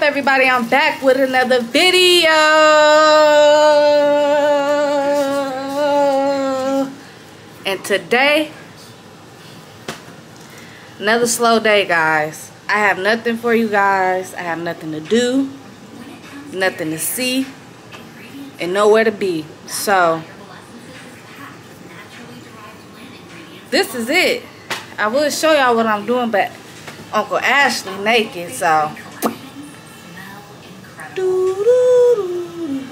Everybody, I'm back with another video, and today another slow day, guys. I have nothing for you guys. I have nothing to do, nothing to see, and nowhere to be. So this is it. I will show y'all what I'm doing, but Uncle Ashlee naked, so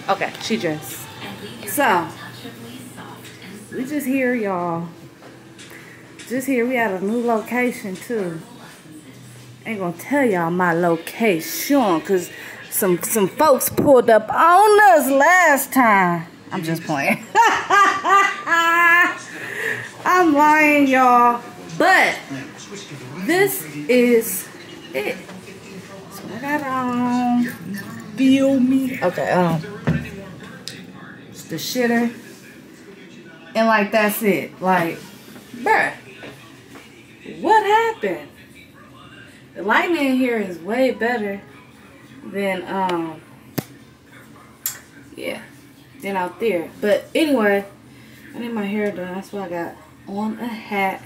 okay, she drinks. So we just here, y'all. Just here. We at a new location too. Ain't gonna tell y'all my location, cause some folks pulled up on us last time. I'm just playing. I'm lying, y'all. But this is it. So I got on. Feel me? Okay. The shitter, and like that's it. Like, bruh, what happened? The lighting in here is way better than yeah, than out there. But anyway, I need my hair done. That's why I got on a hat.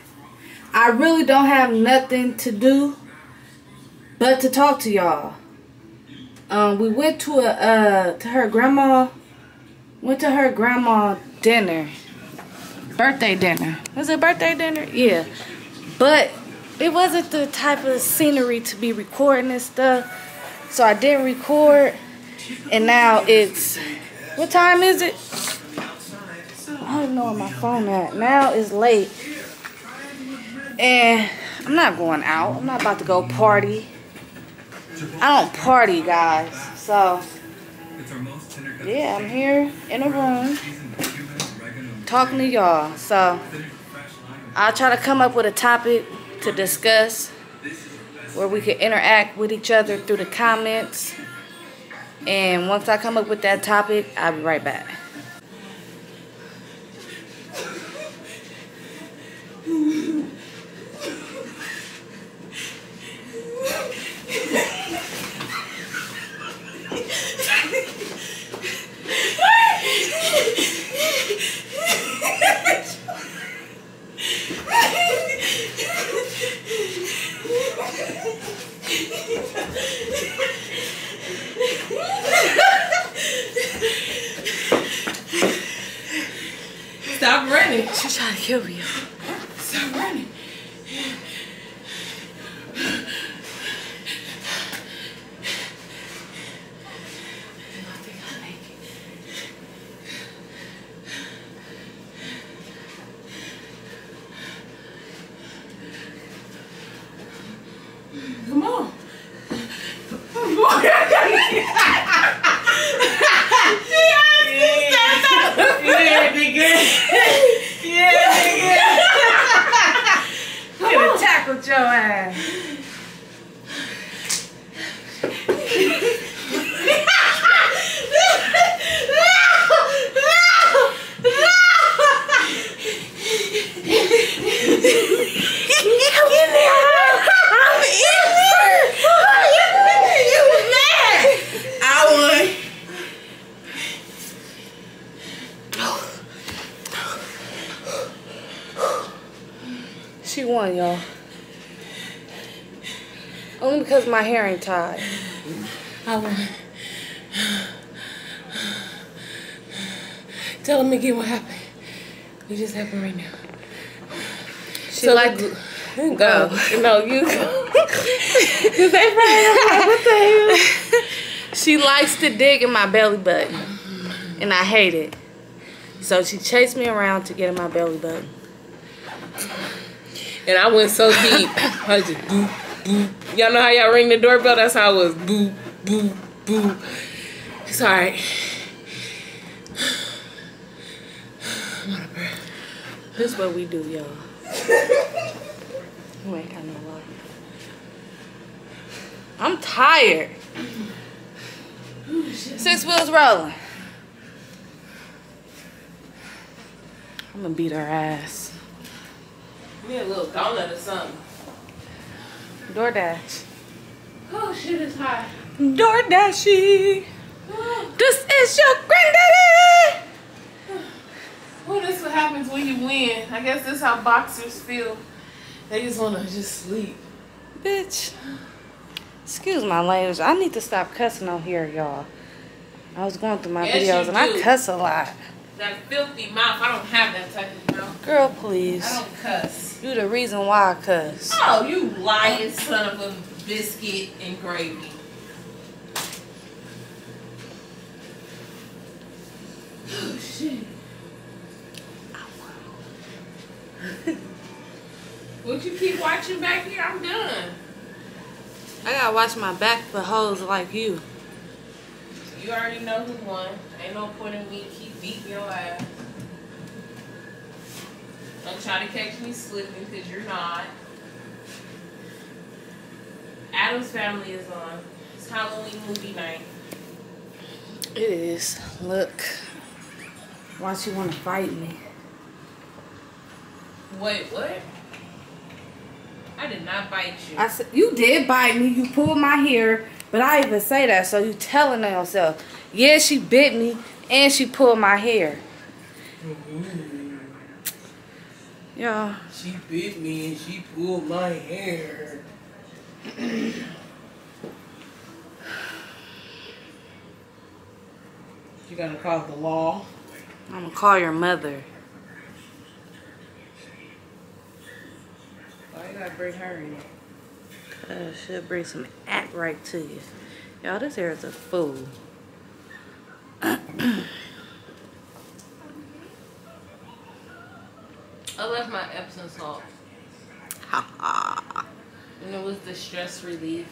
I really don't have nothing to do but to talk to y'all. We went to a to her grandma. Went to her grandma's dinner. Birthday dinner. Was it birthday dinner? Yeah. But it wasn't the type of scenery to be recording and stuff. So I didn't record. And now it's... What time is it? I don't know where my phone at. Now it's late. And I'm not going out. I'm not about to go party. I don't party, guys. So... yeah, I'm here in a room talking to y'all. So I'll try to come up with a topic to discuss where we can interact with each other through the comments. And once I come up with that topic, I'll be right back. Stop running. She's trying to kill me. Stop running. She won, y'all. Only because my hair ain't tied. I won. Tell them again what happened. We just happened right now. She so like, go. No, you go. Because they probably what the hell? She likes to dig in my belly button. And I hate it. So she chased me around to get in my belly button. And I went so deep. I just boop, boop. Y'all know how y'all ring the doorbell? That's how I was. Boop, boop, boop. It's all right. This is what we do, y'all. You ain't got no life. I'm tired. Six wheels rolling. I'm gonna beat her ass. Me a little donut or something. DoorDash. Oh, shit, it's hot. DoorDashy. This is your granddaddy. Well, that's what happens when you win. I guess this is how boxers feel. They just wanna just sleep. Bitch. Excuse my language. I need to stop cussing on here, y'all. I was going through my videos and I cuss a lot. That filthy mouth. I don't have that type of mouth. Girl, please. I don't cuss. You the reason why I cuss. Oh, you lying son of a biscuit and gravy. Oh, shit. Would you keep watching back here? I'm done. I gotta watch my back for hoes like you. You already know who won. Ain't no point in me keep beating your ass. Don't try to catch me slipping because you're not. Addams Family is on. It's Halloween movie night. It is. Look. Why she wanna fight me? Wait, what? I did not bite you. I said you did bite me. You pulled my hair, but I even say that. So you telling yourself, yeah, she bit me and she pulled my hair. Mm-hmm. Yeah. She bit me and she pulled my hair. You gotta call the law. I'm gonna call your mother. You gotta bring her in. I should bring some act right to you. Y'all, this hair is a fool. I left my Epsom salt. Ha ha. And it was the stress relief.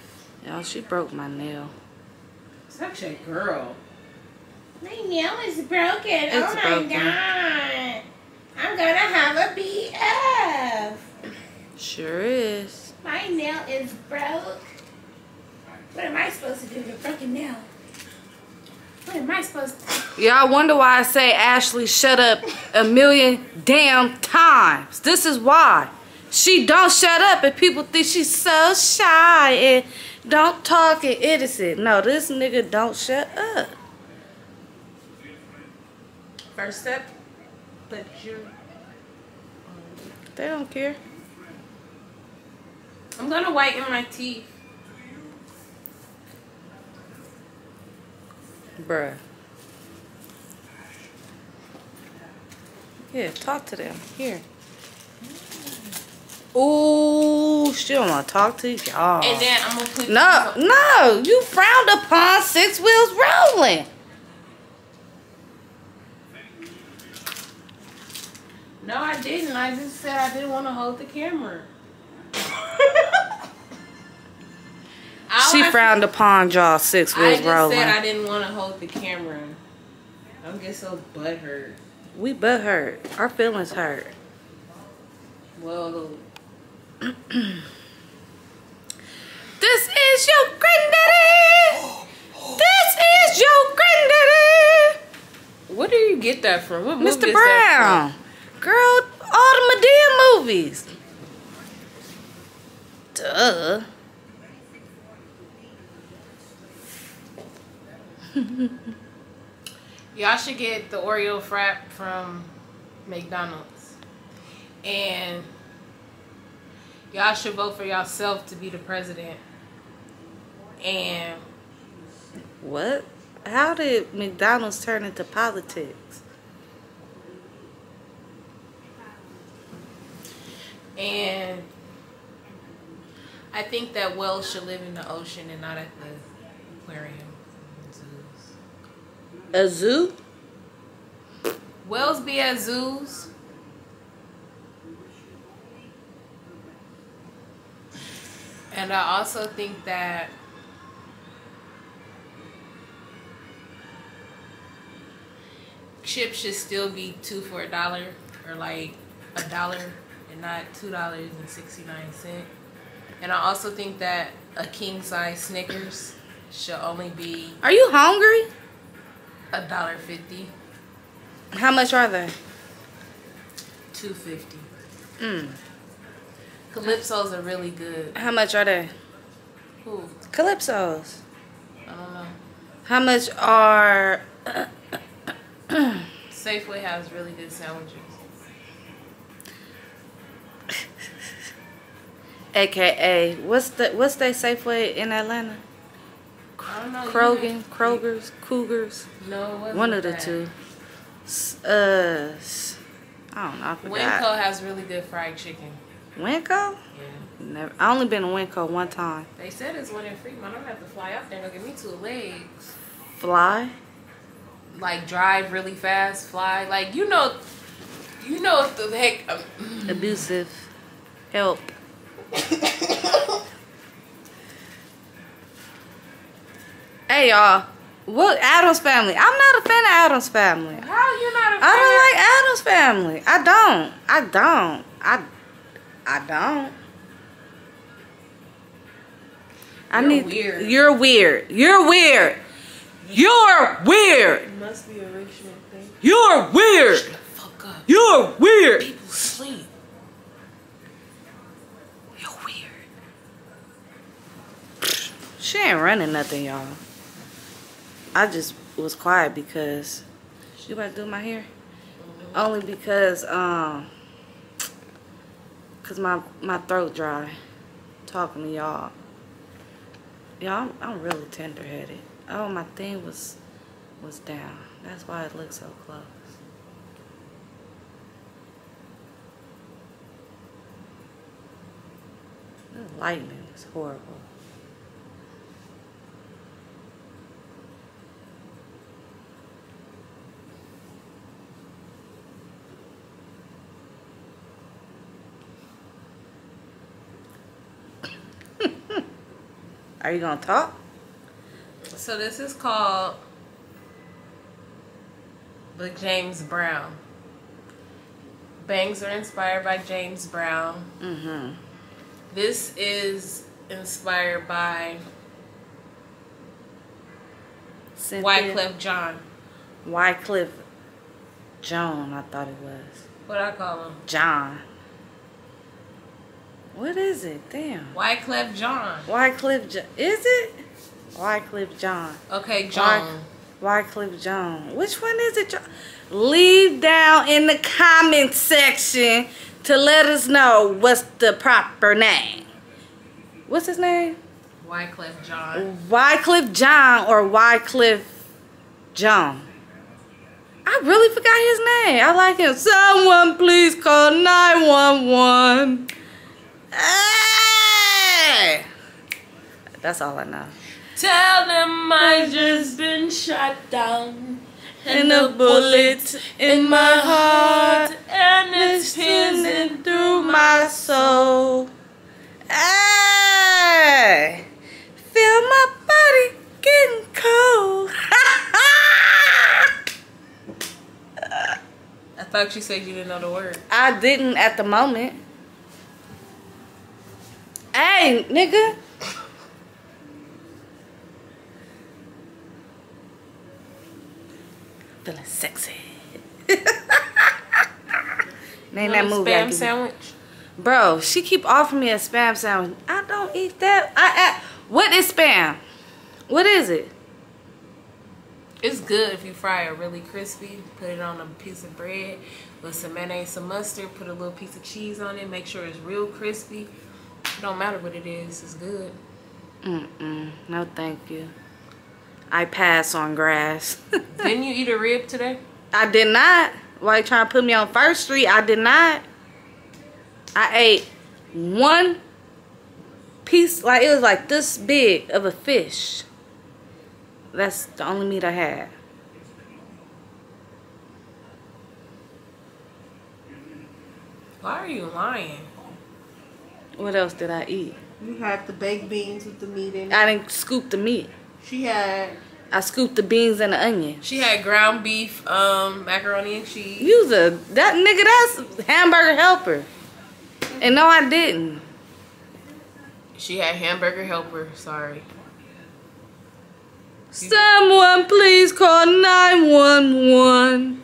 Y'all, she broke my nail. Such a girl. My nail is broken. It's oh my god. I'm gonna have a BF. Sure is. My nail is broke. What am I supposed to do with a broken nail? What am I supposed to do? Y'all wonder why I say Ashlee shut up a million damn times. This is why. She don't shut up and people think she's so shy and don't talk and innocent. No, this nigga don't shut up. First step, but you... They don't care. I'm gonna whiten my teeth. Bruh. Yeah, talk to them. Here. Ooh, she don't wanna talk to y'all. And then I'm gonna put No, you frowned upon six wheels rolling. No, I didn't. I just said I didn't wanna hold the camera. She frowned upon y'all six wheels rolling. I just said I didn't want to hold the camera. I'm getting so butthurt. We butthurt. Our feelings hurt. Well, this is your granddaddy. This is your granddaddy. Where do you get that from? What movie? Mr. Brown. Girl, all the Madea movies. Duh. Y'all should get the Oreo frap from McDonald's. And y'all should vote for yourself to be the president. And what? How did McDonald's turn into politics? And I think that whales should live in the ocean and not at the aquarium. Zoos. A zoo? Whales be at zoos. And I also think that chips should still be $2 for $1 or like $1 and not $2.69. And I also think that a king-size Snickers should only be... Are you hungry? $1.50. How much are they? $2.50. Mm. Calypsos are really good. How much are they? Who? Calypsos. I don't know. How much are... Safeway has really good sandwiches. AKA, what's that Safeway in Atlanta? I don't know. Kroger's, Cougars. No, one of the two. I don't know. I forgot. WinCo has really good fried chicken. WinCo? Yeah. Never. I only been to WinCo one time. They said it's one in Fremont. I'm gonna have to fly out there and go get me 2 legs. Fly? Like drive really fast, fly. Like you know what the heck. Abusive. Help. Hey y'all, what Addams Family? I'm not a fan of Addams Family. How you not a fan? I don't like Addams Family. I don't. You're weird. You're weird. You're weird. You're weird. It must be a racial thing. You're weird. Shut the fuck up. You're weird. People sleep. She ain't running nothing, y'all. I just was quiet because she about to do my hair. Only because my throat dry talking to y'all. Y'all, I'm really tender-headed. Oh, my thing was down. That's why it looks so close. The lightning is horrible. Are you gonna talk? So this is called the James Brown. Bangs are inspired by James Brown. Mm-hmm. This is inspired by Wyclef Jean. Wyclef Jean, I thought it was. What I call him? John. What is it? Damn. Wyclef Jean. Wyclef Jean. Is it? Wyclef Jean. Okay, John. Wyclef Jean. Which one is it, John? Leave down in the comment section to let us know what's the proper name. What's his name? Wyclef Jean. Wyclef Jean or Wyclef Jean. I really forgot his name. I like him. Someone please call 911. Hey! That's all I know. Tell them I just been shot down, and a bullet in my heart, and it's piercing through my soul. Hey! Feel my body getting cold. I thought you said you didn't know the word. I didn't at the moment. Hey, nigga. Feeling sexy. Name that movie. Spam sandwich. Bro, she keep offering me a spam sandwich. I don't eat that. What is spam? What is it? It's good if you fry it really crispy. Put it on a piece of bread with some mayonnaise, some mustard. Put a little piece of cheese on it. Make sure it's real crispy. It don't matter what it is, it's good. No thank you. I pass on grass. Didn't you eat a rib today? I did not. Why you trying to put me on First Street? I did not. I ate one piece, like, it was like this big of a fish. That's the only meat I had. Why are you lying? What else did I eat? You had the baked beans with the meat in it. I didn't scoop the meat. She had... I scooped the beans and the onion. She had ground beef, macaroni and cheese. That's Hamburger Helper. And no, I didn't. She had Hamburger Helper, sorry. Someone please call 911.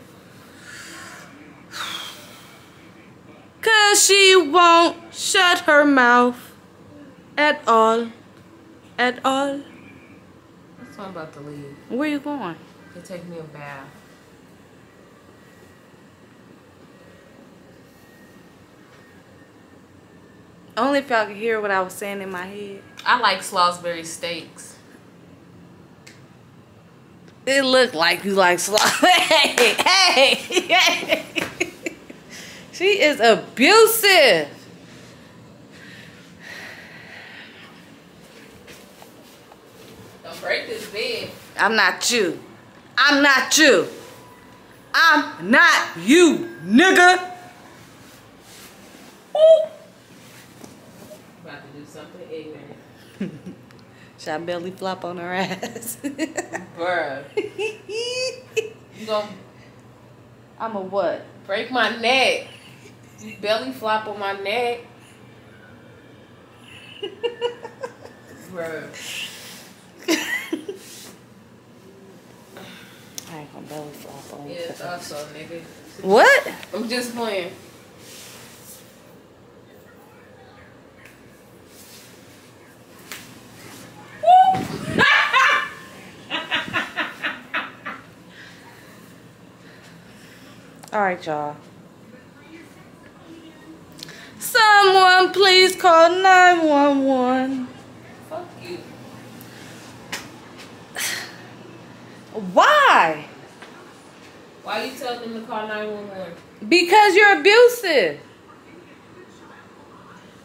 Cause she won't shut her mouth at all. At all. So I'm about to leave. Where you going? To take me a bath. Only if y'all could hear what I was saying in my head. I like Salisbury steaks. It looked like you like Salisbury. Hey, hey, hey. She is abusive. Break this bed. I'm not you. I'm not you. I'm not you, nigga. Ooh. About to do something ignorant. Should I belly flop on her ass? Bruh. You gonna... I'm a what? Break my neck. You belly flop on my neck. Bruh. I ain't gonna belly flop on you. Yeah, thought so, nigga. What? I'm just playing. Alright, y'all. Someone please call 911. Fuck you. Why? Why you tell them to call 911? Because you're abusive.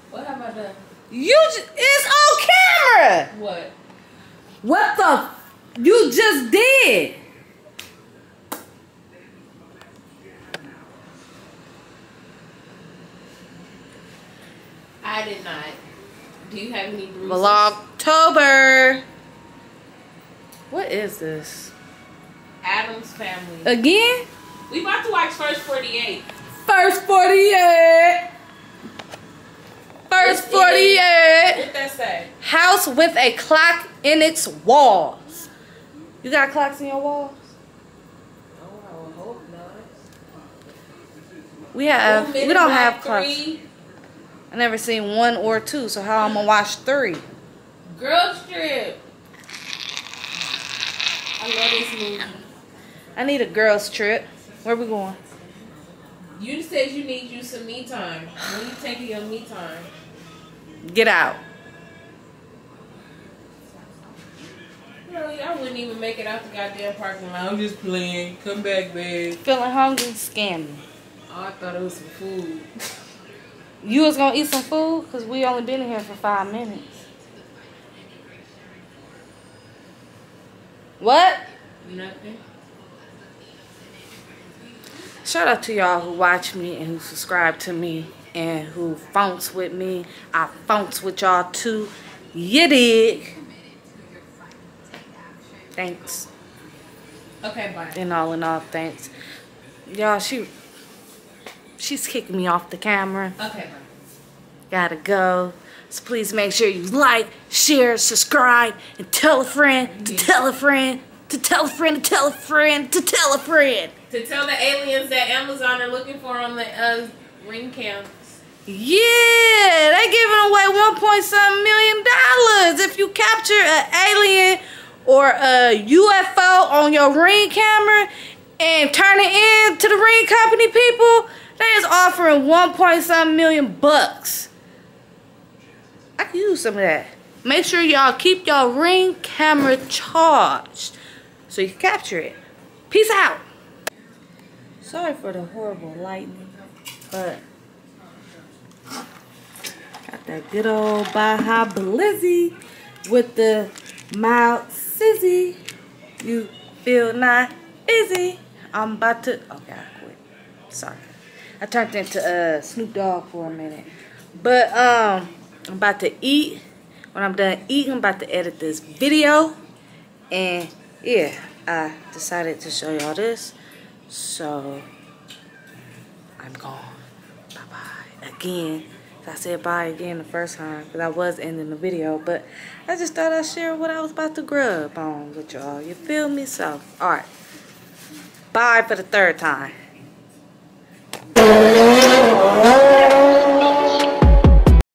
What have I done? It's on camera. What? What the? You just did. I did not. Do you have any bruises? Vlogtober. What is this? Addams Family. Again? We about to watch First 48. First 48. First 48. What that say? House with a clock in its walls. You got clocks in your walls? No, I would hope not. We don't have clocks. I never seen one or two, so how I'm gonna watch three? Girl Strip. I love this movie. I need a girls trip. Where we going? You said you need you some me time. When you taking your me time? Get out. Really, I wouldn't even make it out the goddamn parking lot. I'm just playing. Come back, babe. Feeling hungry, scamming. Oh, I thought it was some food. You was gonna eat some food? Cause we only been in here for 5 minutes. What? Nothing. Shout out to y'all who watch me and who subscribe to me and who funks with me. I funks with y'all too. You dig? Thanks. Okay, bye. In all, thanks. Y'all, she's kicking me off the camera. Okay, bye. Gotta go. So please make sure you like, share, subscribe, and tell a friend to tell a friend to tell a friend to tell a friend to tell a friend. To tell the aliens that Amazon are looking for on the ring cams. Yeah, they giving away $1.7 million if you capture an alien or a UFO on your ring camera and turn it in to the ring company people. They is offering $1.7 million bucks. I can use some of that. Make sure y'all keep your ring camera charged so you can capture it. Peace out. Sorry for the horrible lightning, but Got that good old Baja Blizzy with the mild sizzy. You feel not easy. I'm about to, okay, I quit. Sorry. I turned into Snoop Dogg for a minute. But I'm about to eat. When I'm done eating, I'm about to edit this video. And yeah, I decided to show y'all this. So I'm gone. Bye-bye again. I said bye again the first time because I was ending the video, but I just thought I'd share what I was about to grub on with y'all. You feel me? So, alright. Bye for the third time.